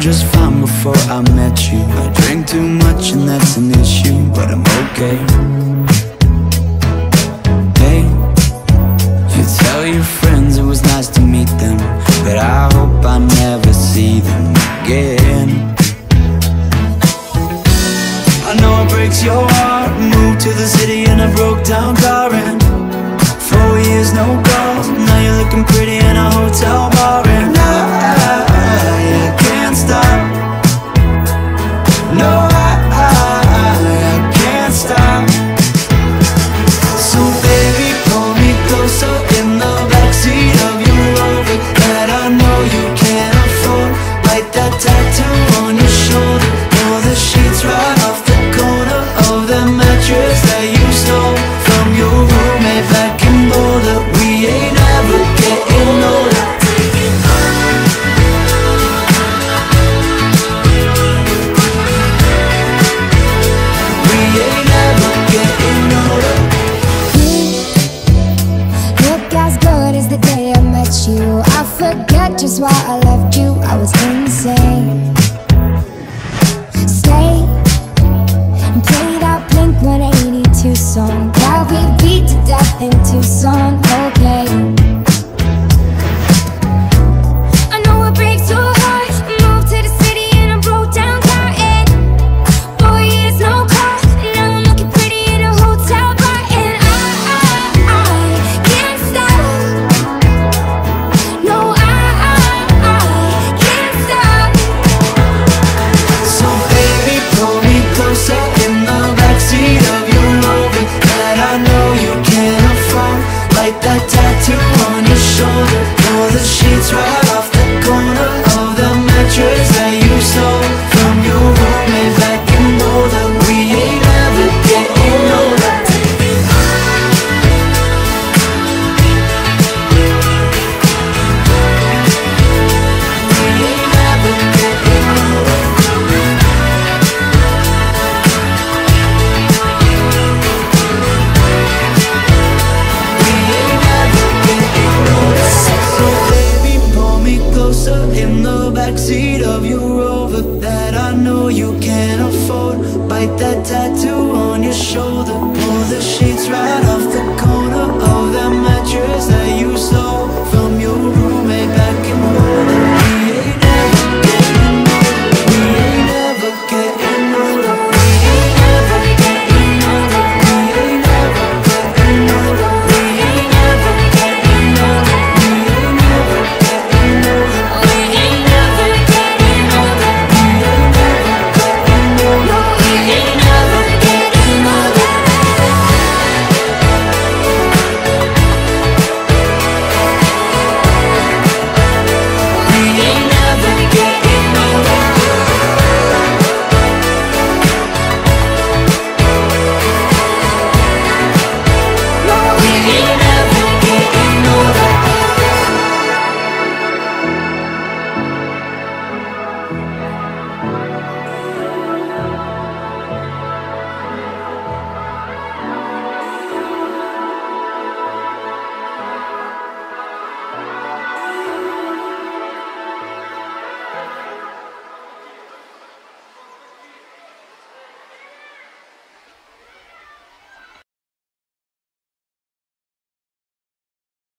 Just fine before I met you. I drink too much and that's an issue, but I'm okay. Hey, you tell your friends it was nice to meet them, but I hope I never see them again. I know it breaks your heart. Moved to the city in a broke down car, and 4 years no calls. Now you're looking pretty in a hotel bar, and I can't stop. No, I can't stop. So baby, pull me closer in the backseat of your Rover that I know you can't afford. Bite that tattoo on your shoulder, pull the sheets right off the corner of the mattress that you stole from your roommate back in Boulder. We ain't ever getting older. Just why I left you, I was insane. Stay and play that Blink-182 song that we beat to death in Tucson.